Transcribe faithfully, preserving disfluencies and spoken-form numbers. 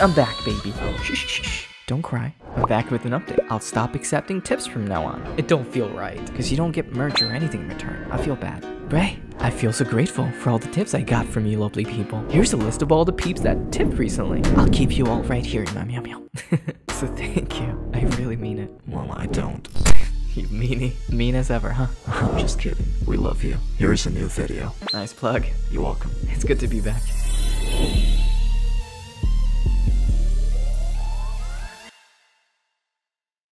I'm back, baby. Shh, shh, shh. Don't cry. I'm back with an update. I'll stop accepting tips from now on. It don't feel right. Because you don't get merch or anything in return. I feel bad. Bray, I feel so grateful for all the tips I got from you lovely people. Here's a list of all the peeps that tipped recently. I'll keep you all right here in my meow meow. So thank you. I really mean it. Well, I don't. You meanie. Mean as ever, huh? I'm just kidding. We love you. Here's a new video. Nice plug. You're welcome. It's good to be back.